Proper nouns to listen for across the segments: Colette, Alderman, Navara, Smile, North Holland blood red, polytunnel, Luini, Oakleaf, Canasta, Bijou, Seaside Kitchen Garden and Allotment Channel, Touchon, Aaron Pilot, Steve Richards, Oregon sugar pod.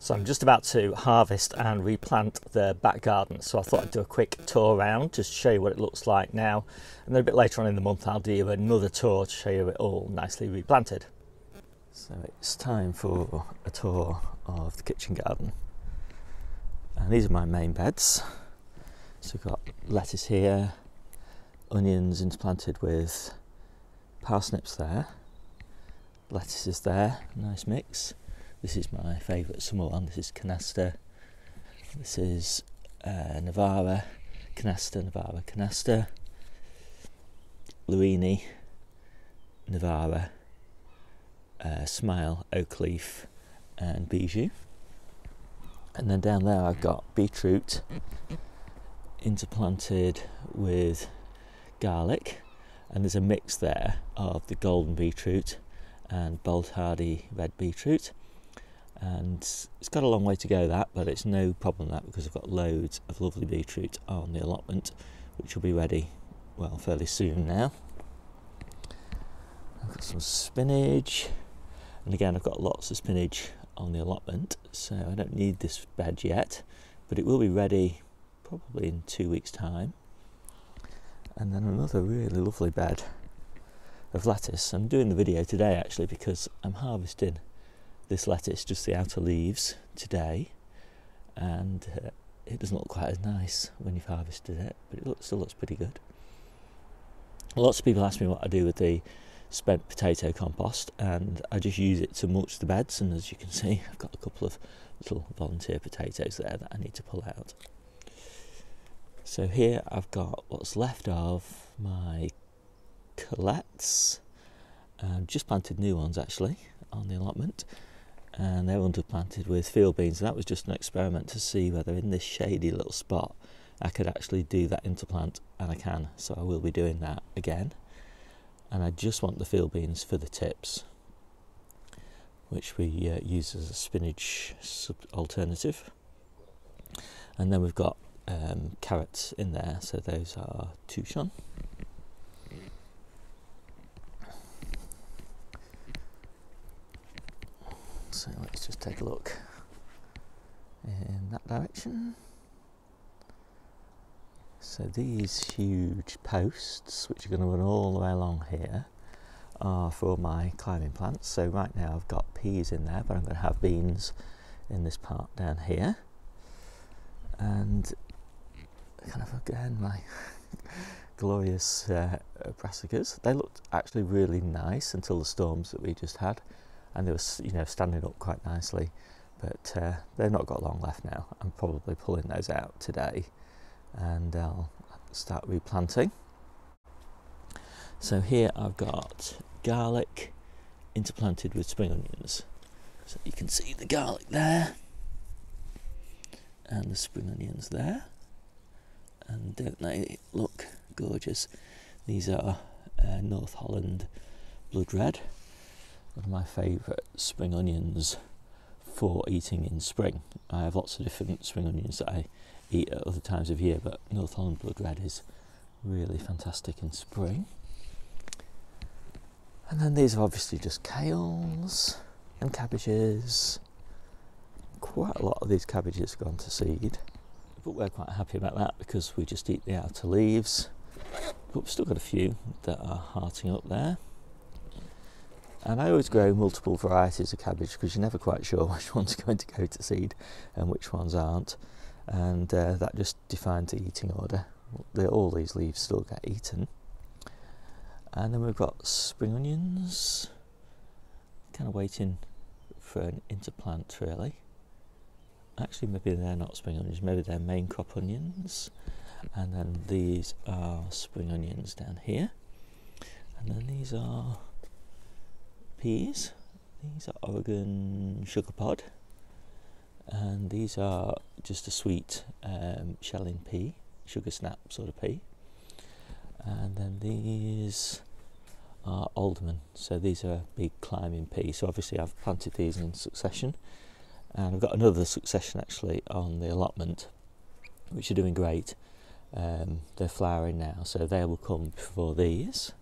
So I'm just about to harvest and replant the back garden, so I thought I'd do a quick tour around just to show you what it looks like now, and then a bit later on in the month I'll do another tour to show you it all nicely replanted. So it's time for a tour of the kitchen garden, and these are my main beds. So we've got lettuce here, onions interplanted with parsnips there, lettuce is there, nice mix. This is my favourite summer one. This is Canasta. This is Navara, Canasta, Navara, Canasta. Luini, Navara, Smile, Oakleaf, and Bijou. And then down there I've got beetroot interplanted with garlic, and there's a mix there of the golden beetroot and bold hardy red beetroot. And it's got a long way to go that, but it's no problem that, because I've got loads of lovely beetroot on the allotment, which will be ready, well, fairly soon now. I've got some spinach, and again I've got lots of spinach on the allotment, so I don't need this bed yet, but it will be ready probably in 2 weeks time. And then another really lovely bed of lettuce. I'm doing the video today actually because I'm harvesting this lettuce, just the outer leaves, today, and it doesn't look quite as nice when you've harvested it, but it still looks pretty good. Lots of people ask me what I do with the spent potato compost, and I just use it to mulch the beds, and as you can see I've got a couple of little volunteer potatoes there that I need to pull out. So here I've got what's left of my colettes, and I've just planted new ones actually on the allotment, and they're underplanted with field beans. And that was just an experiment to see whether in this shady little spot I could actually do that interplant, and I can, so I will be doing that again. And I just want the field beans for the tips, which we use as a spinach alternative. And then we've got carrots in there, so those are Touchon. So let's just take a look in that direction. So these huge posts, which are going to run all the way along here, are for my climbing plants. So right now I've got peas in there, but I'm going to have beans in this part down here. And kind of again my glorious brassicas. They looked actually really nice until the storms that we just had. And they were, you know, standing up quite nicely, but they've not got long left now. I'm probably pulling those out today, and I'll start replanting. So here I've got garlic interplanted with spring onions. So you can see the garlic there, and the spring onions there. And don't they look gorgeous? These are North Holland blood red. One of my favourite spring onions for eating in spring. I have lots of different spring onions that I eat at other times of year, but North Holland blood red is really fantastic in spring. And then these are obviously just kales and cabbages. Quite a lot of these cabbages have gone to seed, but we're quite happy about that because we just eat the outer leaves. But we've still got a few that are hearting up there. And I always grow multiple varieties of cabbage because you're never quite sure which ones are going to go to seed and which ones aren't. And that just defines the eating order. All these leaves still get eaten. And then we've got spring onions. Kind of waiting for an interplant, really. Actually, maybe they're not spring onions. Maybe they're main crop onions. And then these are spring onions down here. And then these are peas, these are Oregon sugar pod, and these are just a sweet shelling pea, sugar snap sort of pea. And then these are Alderman, so these are big climbing peas. So obviously I've planted these in succession, and I've got another succession actually on the allotment which are doing great. They're flowering now, so they will come before these.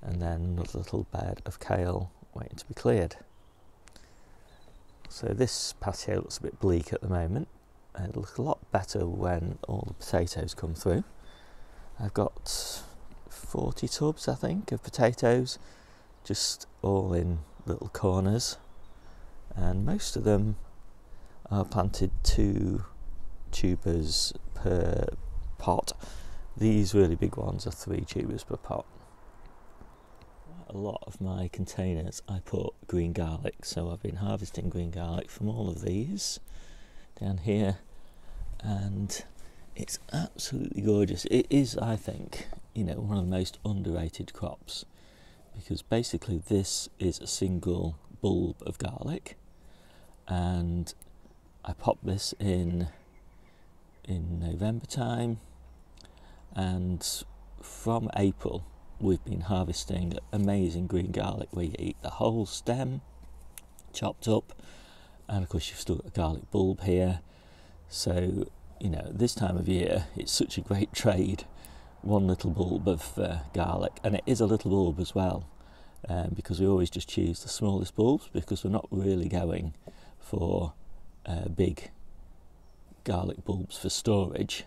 And then another little bed of kale waiting to be cleared. So this patio looks a bit bleak at the moment. It'll look a lot better when all the potatoes come through. I've got 40 tubs, I think, of potatoes, just all in little corners, and most of them are planted 2 tubers per pot. These really big ones are 3 tubers per pot. A lot of my containers I put green garlic, so I've been harvesting green garlic from all of these down here, and it's absolutely gorgeous. It is, I think, you know, one of the most underrated crops, because basically this is a single bulb of garlic, and I pop this in November time, and from April we've been harvesting amazing green garlic where you eat the whole stem chopped up, and of course you've still got a garlic bulb here. So, you know, this time of year it's such a great trade, one little bulb of garlic, and it is a little bulb as well, because we always just choose the smallest bulbs because we're not really going for big garlic bulbs for storage.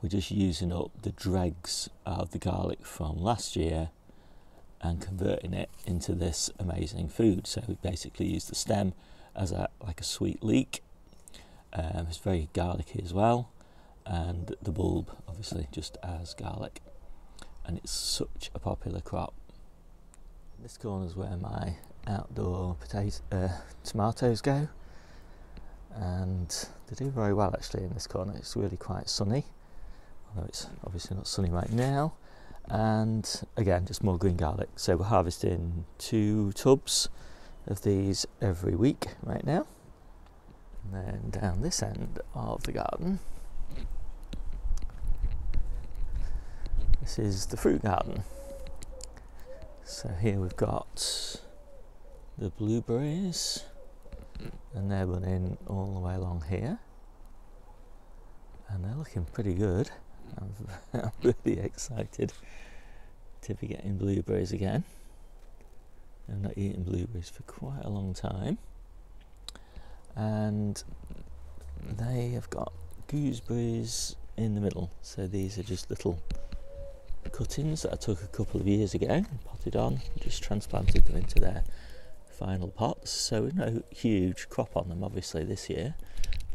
We're just using up the dregs of the garlic from last year and converting it into this amazing food. So we basically use the stem as like a sweet leek. It's very garlicky as well, and the bulb obviously just as garlic, and it's such a popular crop. This corner is where my outdoor tomatoes go, and they do very well actually in this corner. It's really quite sunny, although it's obviously not sunny right now. And again, just more green garlic. So we're harvesting 2 tubs of these every week right now. And then down this end of the garden, this is the fruit garden. So here we've got the blueberries, and they're running all the way along here, and they're looking pretty good. I'm really excited to be getting blueberries again. I've not eaten blueberries for quite a long time. And they have got gooseberries in the middle. So these are just little cuttings that I took a couple of years ago and potted on, just transplanted them into their final pots. So no huge crop on them obviously this year,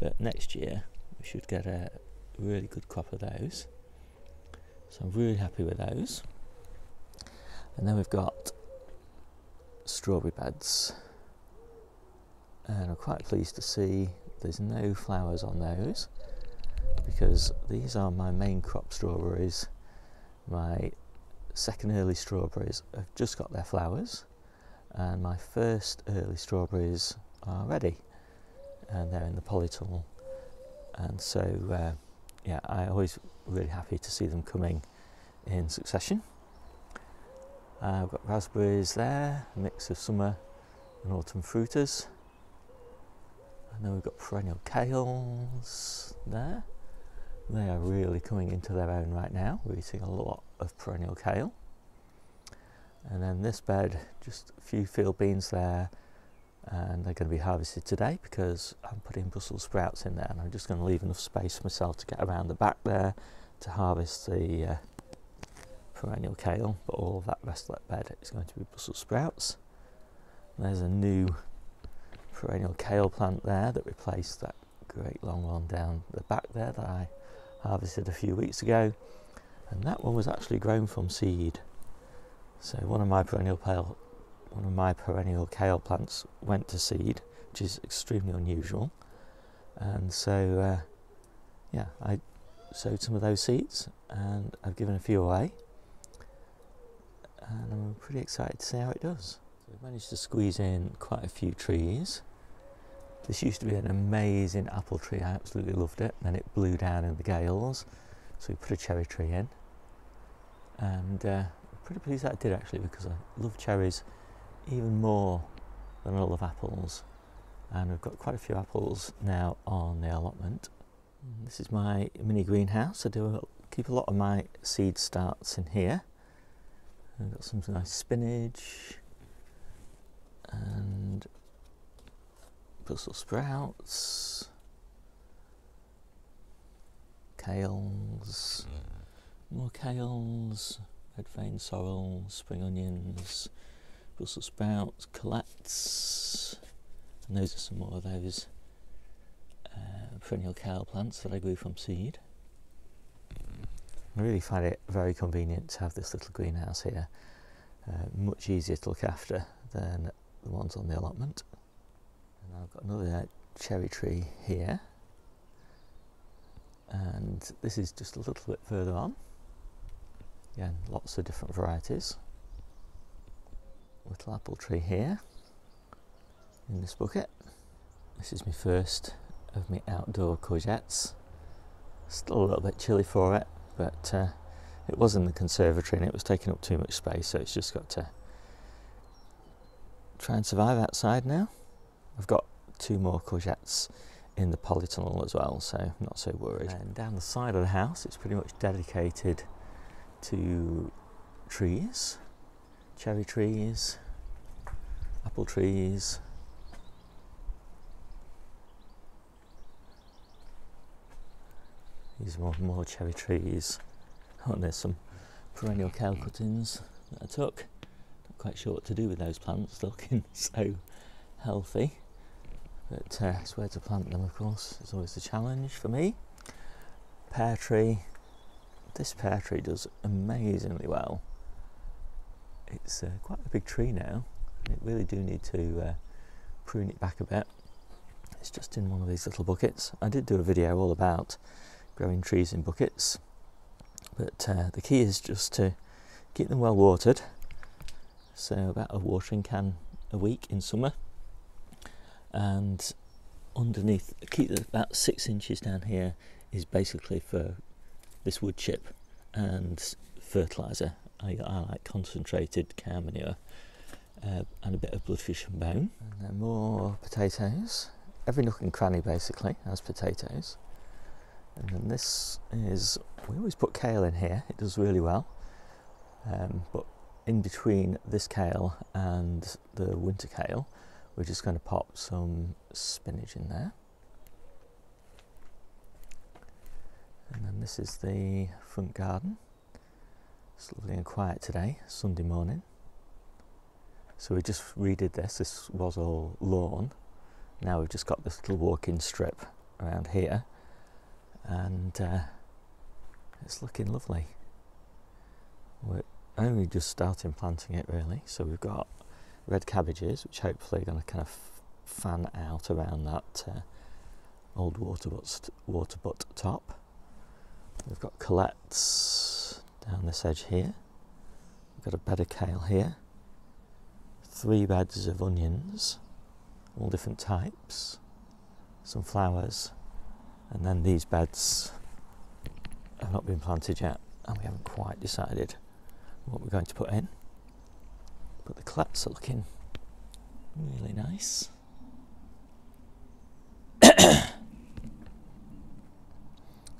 but next year we should get a really good crop of those. So I'm really happy with those. And then we've got strawberry beds, and I'm quite pleased to see there's no flowers on those, because these are my main crop strawberries. My second early strawberries have just got their flowers, and my first early strawberries are ready, and they're in the polytunnel. And so yeah, I'm always really happy to see them coming in succession. I've got raspberries there, a mix of summer and autumn fruiters. And then we've got perennial kales there. They are really coming into their own right now. We're eating a lot of perennial kale. And then this bed, just a few field beans there, and they're going to be harvested today because I'm putting Brussels sprouts in there, and I'm just going to leave enough space for myself to get around the back there to harvest the perennial kale, but all of that rest of that bed is going to be Brussels sprouts. And there's a new perennial kale plant there that replaced that great long one down the back there that I harvested a few weeks ago, and that one was actually grown from seed. So one of my perennial kale plants went to seed, which is extremely unusual. And so yeah, I sowed some of those seeds, and I've given a few away, and I'm pretty excited to see how it does. So we managed to squeeze in quite a few trees. This used to be an amazing apple tree, I absolutely loved it, and then it blew down in the gales, so we put a cherry tree in. And I'm pretty pleased that I did actually, because I love cherries even more than I love apples. And we've got quite a few apples now on the allotment. This is my mini greenhouse. I do keep a lot of my seed starts in here. I've got some nice spinach and Brussels sprouts, kales, more kales, red vein sorrel, spring onions, Brussels sprouts, colettes, and those are some more of those perennial kale plants that I grew from seed. I really find it very convenient to have this little greenhouse here, much easier to look after than the ones on the allotment. And I've got another cherry tree here, and this is just a little bit further on. Again, lots of different varieties. Little apple tree here in this bucket. This is my first of my outdoor courgettes. Still a little bit chilly for it, but it was in the conservatory and it was taking up too much space, so it's just got to try and survive outside now. I've got two more courgettes in the polytunnel as well, so I'm not so worried. And down the side of the house, it's pretty much dedicated to trees. Cherry trees, apple trees, these are more cherry trees. Oh, and there's some perennial kale cuttings that I took. Not quite sure what to do with those plants, looking so healthy, but it's where to plant them, of course, is always the challenge for me. Pear tree, this pear tree does amazingly well. It's quite a big tree now, and it really do need to prune it back a bit. It's just in one of these little buckets. I did do a video all about growing trees in buckets, but the key is just to keep them well watered, so about a watering can a week in summer, and underneath, keep about 6 inches down here is basically for this wood chip and fertiliser. I like concentrated cow manure and a bit of bloodfish and bone. And then more potatoes. Every nook and cranny basically has potatoes. And then this is, we always put kale in here, it does really well. But in between this kale and the winter kale, we're just going to pop some spinach in there. And then this is the front garden. It's lovely and quiet today, Sunday morning. So we just redid this. This was all lawn. Now we've just got this little walk-in strip around here, and it's looking lovely. We're only just starting planting it really. So we've got red cabbages, which hopefully are going to kind of fan out around that old water butt top. We've got colettes down this edge here. We've got a bed of kale here. 3 beds of onions, all different types. Some flowers, and then these beds have not been planted yet, and we haven't quite decided what we're going to put in. But the colettes are looking really nice.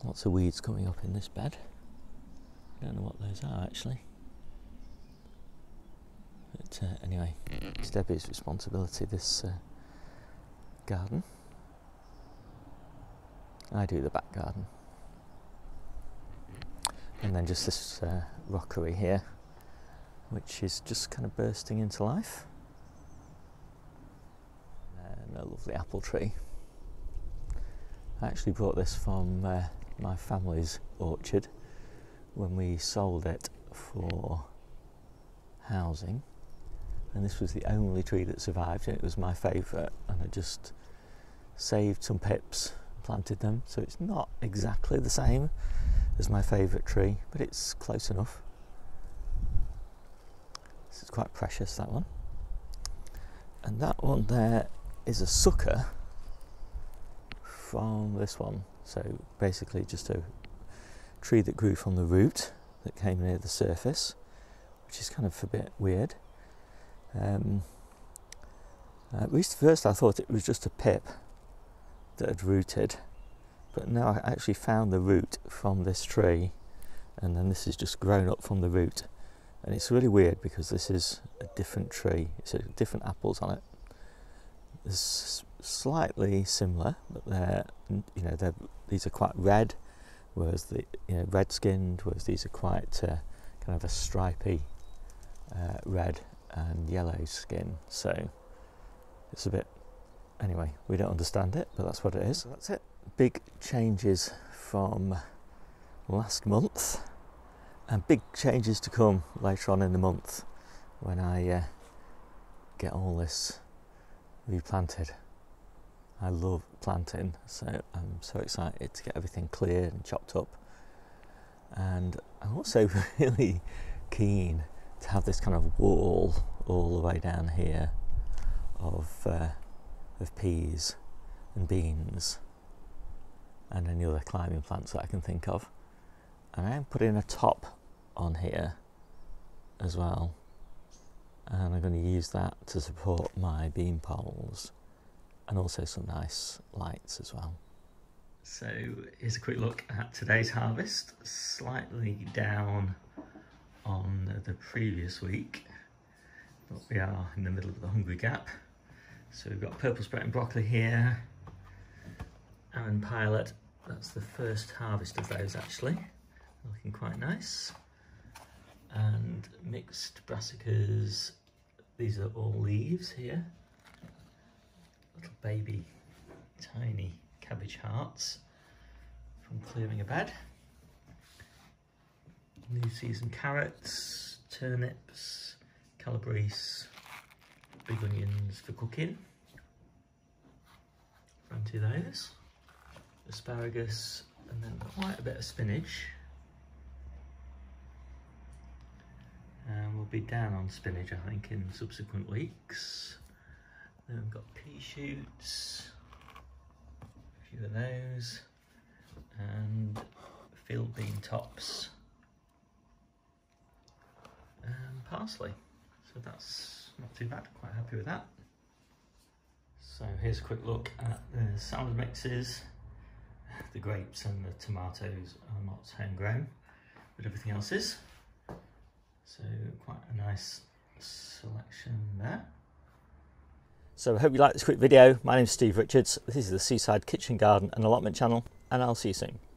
Lots of weeds coming up in this bed. I don't know what those are actually, but anyway, it's Debbie's responsibility, this garden. I do the back garden. And then just this rockery here, which is just kind of bursting into life. And a lovely apple tree. I actually brought this from my family's orchard when we sold it for housing, and this was the only tree that survived, and it was my favourite, and I just saved some pips and planted them. So it's not exactly the same as my favourite tree, but it's close enough. This is quite precious, that one. And that one there is a sucker from this one, so basically just a tree that grew from the root that came near the surface, which is kind of a bit weird. At least first I thought it was just a pip that had rooted, but now I actually found the root from this tree, and then this is just grown up from the root, and it's really weird because this is a different tree, it's different apples on it. There's slightly similar, but they're, you know, these are quite red, whereas the red skinned, whereas these are quite kind of a stripy red and yellow skin. So it's a bit, anyway, we don't understand it, but that's what it is. So that's it. Big changes from last month, and big changes to come later on in the month when I get all this replanted. I love planting, so I'm so excited to get everything cleared and chopped up, and I'm also really keen to have this kind of wall all the way down here of peas and beans and any other climbing plants that I can think of. And I am putting a top on here as well, and I'm going to use that to support my beam poles and also some nice lights as well. So here's a quick look at today's harvest, slightly down on the previous week, but we are in the middle of the hungry gap. So we've got purple sprouting broccoli here, Aaron Pilot, that's the first harvest of those actually, looking quite nice, and mixed brassicas, these are all leaves here, little baby tiny cabbage hearts from clearing a bed, new season carrots, turnips, calabrese, big onions for cooking, plenty of those, asparagus, and then quite a bit of spinach. And we'll be down on spinach, I think, in subsequent weeks. Then we've got pea shoots, a few of those, and field bean tops, and parsley. So that's not too bad, quite happy with that. So here's a quick look at the salad mixes. The grapes and the tomatoes are not homegrown, but everything else is. So quite a nice selection there. So I hope you like this quick video. My name's Steve Richards. This is the Seaside Kitchen Garden and Allotment Channel, and I'll see you soon.